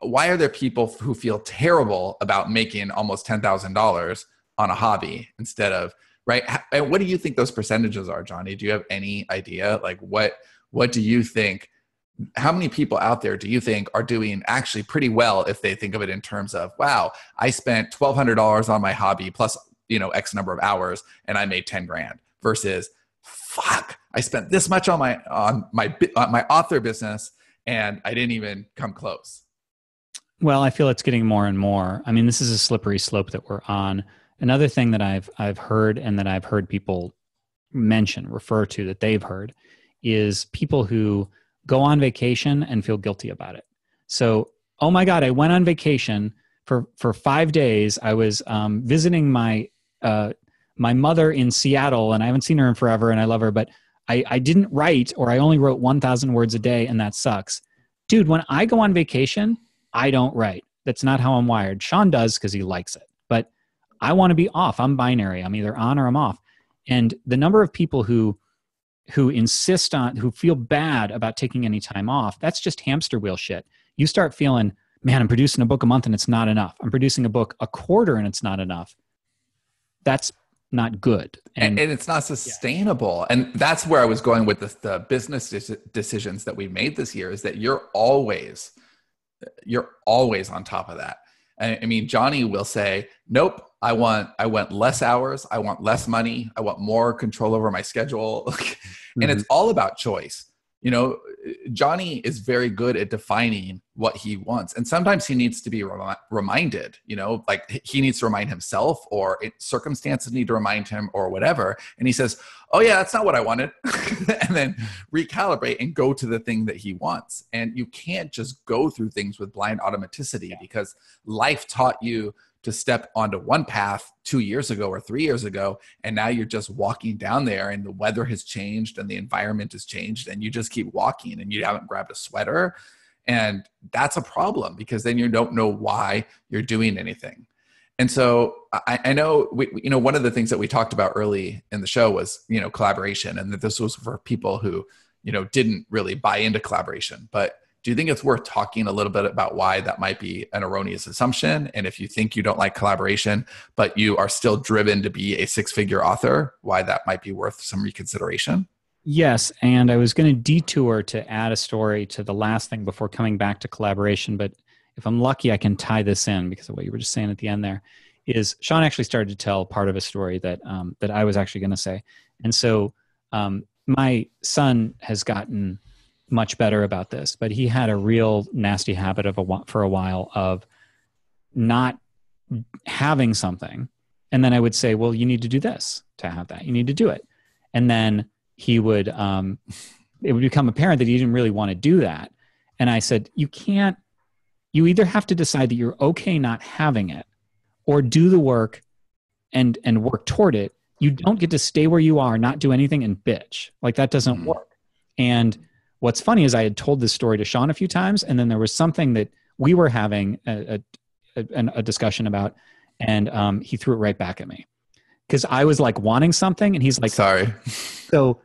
why are there people who feel terrible about making almost ten thousand dollars on a hobby instead of, right? And what do you think those percentages are, Johnny? Do you have any idea? Like what, what do you think? How many people out there do you think are doing actually pretty well if they think of it in terms of, wow, I spent twelve hundred dollars on my hobby plus, you know, X number of hours and I made ten grand versus fuck, I spent this much on my, on my, on my author business and I didn't even come close. Well, I feel it's getting more and more. I mean, this is a slippery slope that we're on. Another thing that I've, I've heard and that I've heard people mention, refer to, that they've heard is people who go on vacation and feel guilty about it. So, oh my God, I went on vacation for, for five days. I was um, visiting my, uh, my mother in Seattle, and I haven't seen her in forever, and I love her, but I, I didn't write, or I only wrote one thousand words a day, and that sucks. Dude, when I go on vacation, I don't write. That's not how I'm wired. Sean does because he likes it, but I want to be off. I'm binary. I'm either on or I'm off. And the number of people who, who insist on, who feel bad about taking any time off, that's just hamster wheel shit. You start feeling, man, I'm producing a book a month and it's not enough. I'm producing a book a quarter and it's not enough. That's not good. And, and it's not sustainable. Yeah. And that's where I was going with the, the business decisions that we made this year, is that you're always, you're always on top of that. I, I mean, Johnny will say, nope, I want, I want less hours. I want less money. I want more control over my schedule. Mm-hmm. And it's all about choice. You know, Johnny is very good at defining what he wants. And sometimes he needs to be remi- reminded, you know, like he needs to remind himself, or it, circumstances need to remind him or whatever. And he says, oh yeah, that's not what I wanted. And then recalibrate and go to the thing that he wants. And you can't just go through things with blind automaticity, yeah, because life taught you to step onto one path two years ago or three years ago. And now you're just walking down there, and the weather has changed and the environment has changed, and you just keep walking and you haven't grabbed a sweater. And that's a problem, because then you don't know why you're doing anything. And so I, I know, we, you know, one of the things that we talked about early in the show was, you know, collaboration, and that this was for people who, you know, didn't really buy into collaboration. But do you think it's worth talking a little bit about why that might be an erroneous assumption? And if you think you don't like collaboration, but you are still driven to be a six-figure author, why that might be worth some reconsideration? Yes, and I was going to detour to add a story to the last thing before coming back to collaboration, but if I'm lucky, I can tie this in because of what you were just saying at the end there. Is Sean actually started to tell part of a story that um, that I was actually going to say. And so um, my son has gotten much better about this, but he had a real nasty habit of a, for a while of not having something. And then I would say, well, you need to do this to have that. You need to do it. And then he would, um, it would become apparent that he didn't really want to do that. And I said, you can't, you either have to decide that you're okay not having it, or do the work and, and work toward it. You don't get to stay where you are, not do anything and bitch. Like, that doesn't work. And what's funny is I had told this story to Sean a few times, and then there was something that we were having a, a, a discussion about, and um, he threw it right back at me because I was like wanting something, and he's like, "Sorry." So,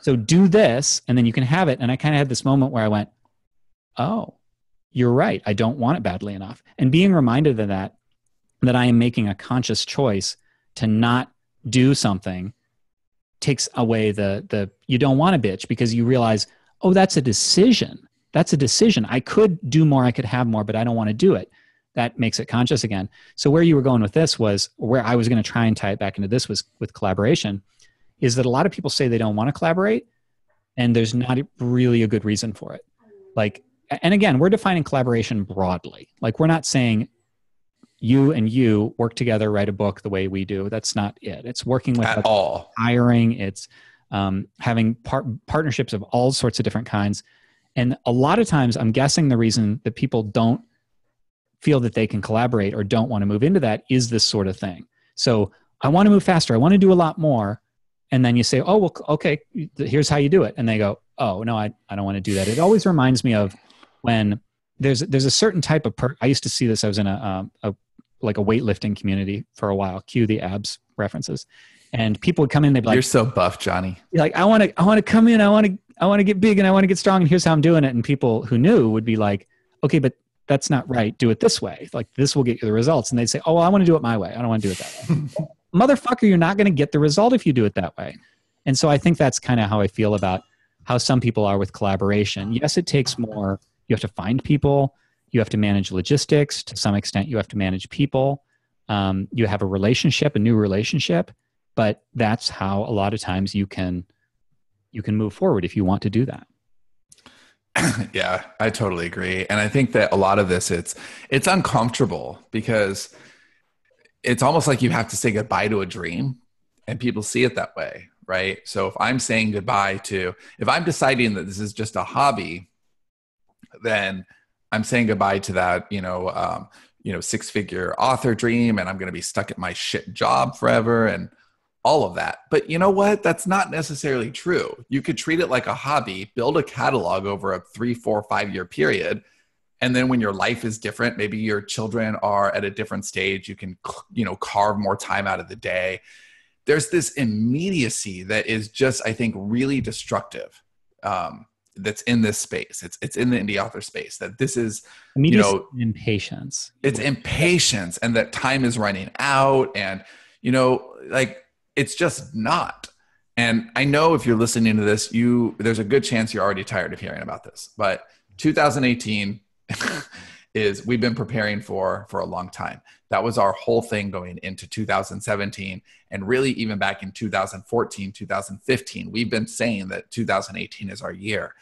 so do this, and then you can have it. And I kind of had this moment where I went, "Oh, you're right. I don't want it badly enough." And being reminded of that, that I am making a conscious choice to not do something, takes away the the you don't want to bitch, because you realize, oh, that's a decision. That's a decision. I could do more. I could have more, but I don't want to do it. That makes it conscious again. So where you were going with this was, where I was going to try and tie it back into this was with collaboration, is that a lot of people say they don't want to collaborate, and there's not really a good reason for it. Like, and again, we're defining collaboration broadly. Like, we're not saying you and you work together, write a book the way we do. That's not it. It's working with at all. Hiring. It's, Um, having par- partnerships of all sorts of different kinds. And a lot of times, I'm guessing the reason that people don't feel that they can collaborate or don't want to move into that is this sort of thing. So I want to move faster. I want to do a lot more. And then you say, oh, well, okay, here's how you do it. And they go, oh, no, I, I don't want to do that. It always reminds me of when there's, there's a certain type of, per- I used to see this, I was in a, a, a like a weightlifting community for a while, cue the abs references. And people would come in, they'd be like, "You're so buff, Johnny." You're like, I want to, I want to come in, I want to, I want to get big, and I want to get strong, and here's how I'm doing it. And people who knew would be like, "Okay, but that's not right. Do it this way. Like, this will get you the results." And they'd say, "Oh, well, I want to do it my way. I don't want to do it that way." Motherfucker, you're not going to get the result if you do it that way. And so I think that's kind of how I feel about how some people are with collaboration. Yes, it takes more. You have to find people. You have to manage logistics to some extent. You have to manage people. Um, you have a relationship, a new relationship. But that's how a lot of times you can you can move forward if you want to do that. Yeah, I totally agree. And I think that a lot of this, it's it's uncomfortable, because it's almost like you have to say goodbye to a dream, and people see it that way. right? So if I'm saying goodbye to, if I'm deciding that this is just a hobby, then I'm saying goodbye to that, you know, um, you know, six-figure author dream, and I'm going to be stuck at my shit job forever and all of that. But you know what? That's not necessarily true. You could treat it like a hobby, build a catalog over a three, four, five-year period. And then when your life is different, maybe your children are at a different stage, you can, you know, carve more time out of the day. There's this immediacy that is just, I think, really destructive. Um, that's in this space. It's it's in the indie author space, that this is, you know, impatience. It's impatience, and that time is running out, and, you know, like, it's just not. And I know if you're listening to this, you, there's a good chance you're already tired of hearing about this, but two thousand eighteen is, we've been preparing for, for a long time. That was our whole thing going into two thousand seventeen. And really even back in two thousand fourteen, two thousand fifteen, we've been saying that two thousand eighteen is our year.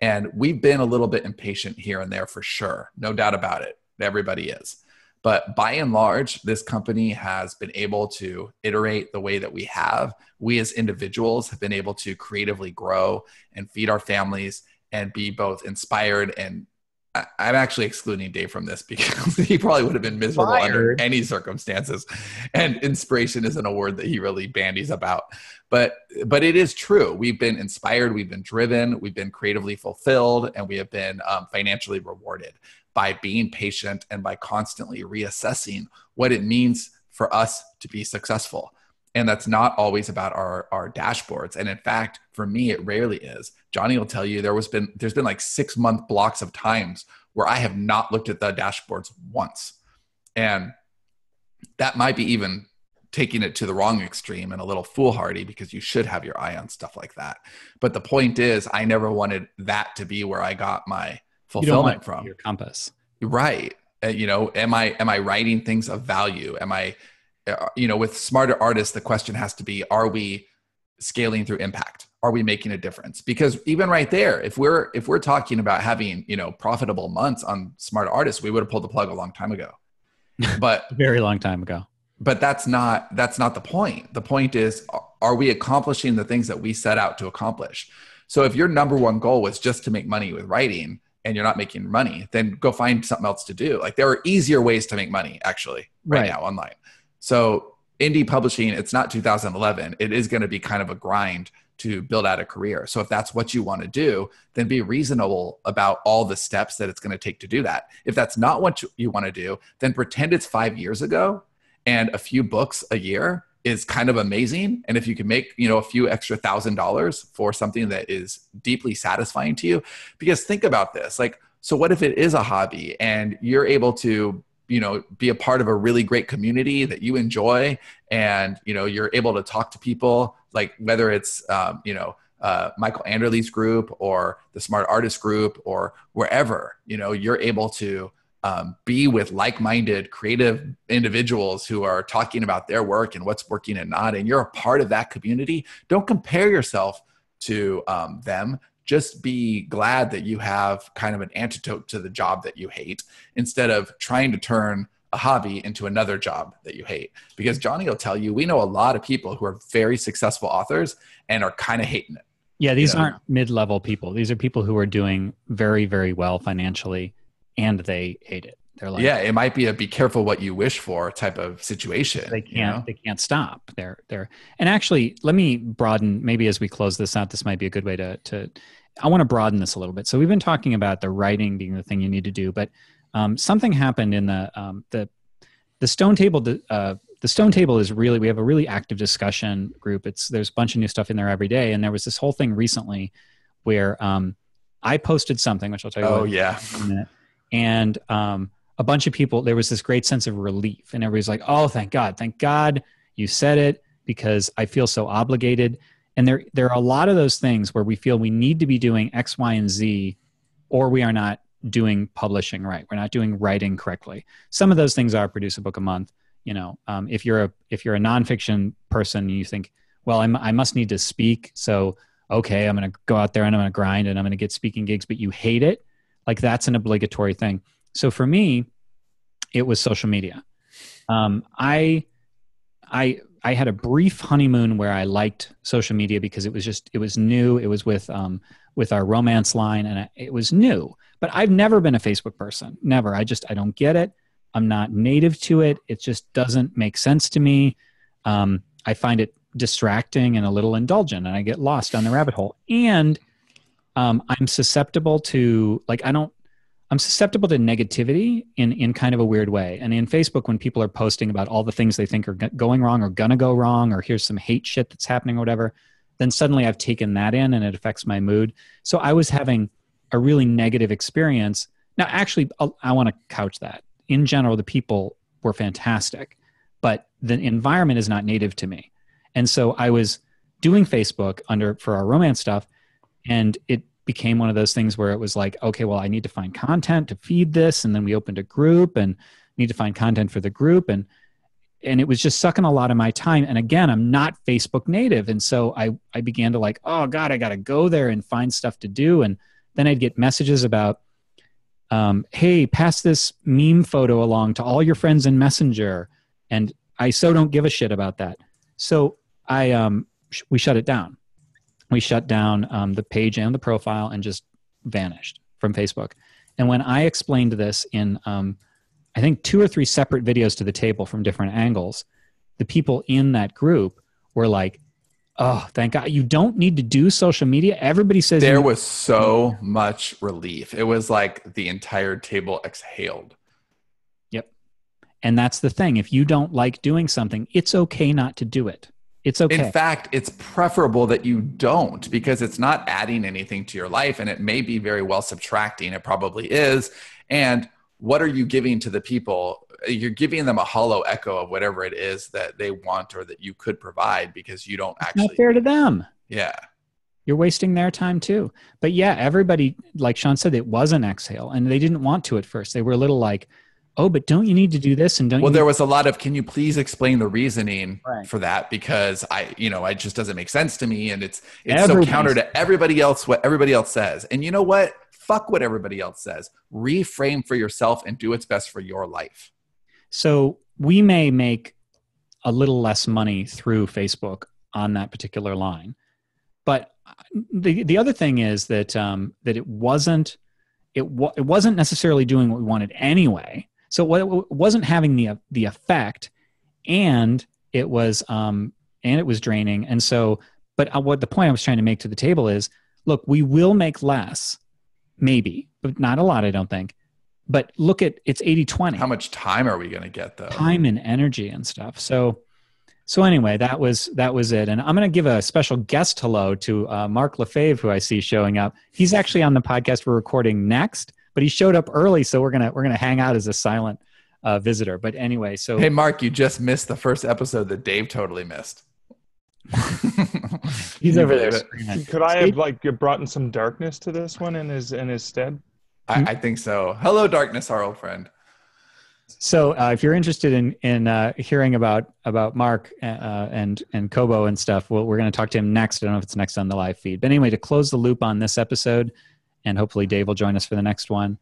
And we've been a little bit impatient here and there for sure. No doubt about it. Everybody is. But by and large, this company has been able to iterate the way that we have. We as individuals have been able to creatively grow and feed our families and be both inspired and, I'm actually excluding Dave from this because he probably would have been miserable Fired. Under any circumstances. And inspiration isn't a word that he really bandies about. But but it is true. We've been inspired. We've been driven. We've been creatively fulfilled. And we have been um, financially rewarded by being patient and by constantly reassessing what it means for us to be successful. And that's not always about our, our dashboards. And in fact, for me, it rarely is. Johnny will tell you there was been, there's been like six month blocks of times where I have not looked at the dashboards once. And that might be even taking it to the wrong extreme and a little foolhardy, because you should have your eye on stuff like that. But the point is, I never wanted that to be where I got my fulfillment from. Your compass. Right. Uh, you know, am I, am I writing things of value? Am I, you know, with Smarter Artists, the question has to be, are we scaling through impact? Are we making a difference? Because even right there, if we're, if we're talking about having, you know, profitable months on Smarter Artists, we would have pulled the plug a long time ago, but very long time ago, but that's not, that's not the point. The point is, are we accomplishing the things that we set out to accomplish? So if your number one goal was just to make money with writing and you're not making money, then go find something else to do. Like, there are easier ways to make money actually right, right. now online. So indie publishing, it's not two thousand eleven. It is going to be kind of a grind to build out a career. So if that's what you want to do, then be reasonable about all the steps that it's going to take to do that. If that's not what you want to do, then pretend it's five years ago and a few books a year is kind of amazing. And if you can make, you know, a few extra thousand dollars for something that is deeply satisfying to you, because think about this, like, so what if it is a hobby and you're able to, you know, be a part of a really great community that you enjoy, and, you know, you're able to talk to people, like whether it's, um, you know, uh, Michael Anderley's group or the Smart Artist group or wherever, you know, you're able to um, be with like-minded creative individuals who are talking about their work and what's working and not, and you're a part of that community. Don't compare yourself to um, them. Just be glad that you have kind of an antidote to the job that you hate, instead of trying to turn a hobby into another job that you hate. Because Johnny will tell you, we know a lot of people who are very successful authors and are kind of hating it. Yeah, these you know? aren't mid-level people. These are people who are doing very, very well financially, and they hate it. They're like, yeah, it might be a be careful what you wish for type of situation. They can't, you know? they can't stop. They're, they're, and actually, let me broaden, maybe as we close this out, this might be a good way to, to, I want to broaden this a little bit. So we've been talking about the writing being the thing you need to do, but um, something happened in the, um, the, the Stone Table, the, uh, the Stone Table is really, we have a really active discussion group. It's, there's a bunch of new stuff in there every day. And there was this whole thing recently where um, I posted something, which I'll tell you oh, about yeah. in a minute. And, um, a bunch of people, there was this great sense of relief, and everybody's like, oh, thank God, thank God you said it, because I feel so obligated. And there, there are a lot of those things where we feel we need to be doing X, Y, and Z, or we are not doing publishing right. We're not doing writing correctly. Some of those things are produce a book a month. You know, um, if you're a, if you're a nonfiction person, you think, well, I'm, I must need to speak. So, okay, I'm going to go out there and I'm going to grind and I'm going to get speaking gigs, but you hate it. Like, that's an obligatory thing. So for me, it was social media. Um, I, I, I had a brief honeymoon where I liked social media because it was just, it was new. It was with, um, with our romance line, and it was new, but I've never been a Facebook person. Never. I just, I don't get it. I'm not native to it. It just doesn't make sense to me. Um, I find it distracting and a little indulgent, and I get lost down the rabbit hole. And um, I'm susceptible to, like, I don't, I'm susceptible to negativity in, in kind of a weird way. And in Facebook, when people are posting about all the things they think are g- going wrong or gonna go wrong, or here's some hate shit that's happening or whatever, then suddenly I've taken that in and it affects my mood. So I was having a really negative experience. Now, actually, I'll, I wanna couch that. In general, the people were fantastic, but the environment is not native to me. And so I was doing Facebook under for our romance stuff, and it became one of those things where it was like, okay, well, I need to find content to feed this. And then we opened a group and need to find content for the group. And, and it was just sucking a lot of my time. And again, I'm not Facebook native. And so I, I began to like, oh God, I got to go there and find stuff to do. And then I'd get messages about, um, hey, pass this meme photo along to all your friends in Messenger. And I so don't give a shit about that. So I, um, sh- we shut it down. We shut down um, the page and the profile and just vanished from Facebook. And when I explained this in, um, I think, two or three separate videos to the table from different angles, the people in that group were like, oh, thank God. You don't need to do social media. Everybody says there was so much relief. It was like the entire table exhaled. Yep. And that's the thing. If you don't like doing something, it's okay not to do it. It's okay. In fact, it's preferable that you don't, because it's not adding anything to your life, and it may be very well subtracting. It probably is. And what are you giving to the people? You're giving them a hollow echo of whatever it is that they want or that you could provide, because you don't it's actually. Not fair to them. Yeah. You're wasting their time too. But yeah, everybody, like Sean said, it was an exhale, and they didn't want to at first. They were a little like, oh, but don't you need to do this? And don't well, you there was a lot of, can you please explain the reasoning right. for that? Because I, you know, it just doesn't make sense to me. And it's, it's Everybody's so counter to everybody else, what everybody else says. And you know what? Fuck what everybody else says. Reframe for yourself and do what's best for your life. So we may make a little less money through Facebook on that particular line. But the, the other thing is that, um, that it wasn't, it, wa- it wasn't necessarily doing what we wanted anyway. So it wasn't having the the effect, and it was um, and it was draining. And so, but what the point I was trying to make to the table is, look, we will make less, maybe, but not a lot, I don't think. But look at, it's eighty twenty. How much time are we going to get though? Time and energy and stuff. So, so anyway, that was that was it. And I'm going to give a special guest hello to uh, Mark Lefebvre, who I see showing up. He's actually on the podcast we're recording next. But he showed up early, so we're gonna we're gonna hang out as a silent uh, visitor. But anyway, so hey, Mark, you just missed the first episode that Dave totally missed. He's over there. Could I have like brought in some darkness to this one in his in his stead? I, I think so. Hello, darkness, our old friend. So, uh, if you're interested in in uh, hearing about about Mark uh, and and Kobo and stuff, well, we're gonna talk to him next. I don't know if it's next on the live feed, but anyway, to close the loop on this episode. And hopefully Dave will join us for the next one.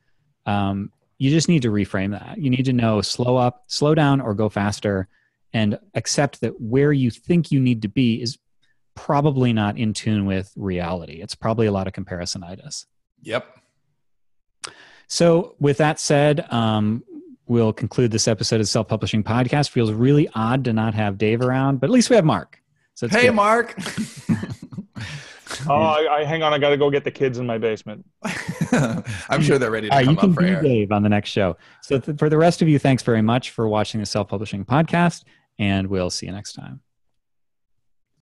Um, you just need to reframe that. You need to know, slow up, slow down, or go faster, and accept that where you think you need to be is probably not in tune with reality. It's probably a lot of comparisonitis. Yep. So with that said, um, we'll conclude this episode of Self-Publishing Podcast. Feels really odd to not have Dave around, but at least we have Mark. So hey, good. Mark. Oh, I, I hang on. I got to go get the kids in my basement. I'm sure they're ready to uh, come you can up for air. Dave on the next show. So th- for the rest of you, thanks very much for watching the Self-Publishing Podcast, and we'll see you next time.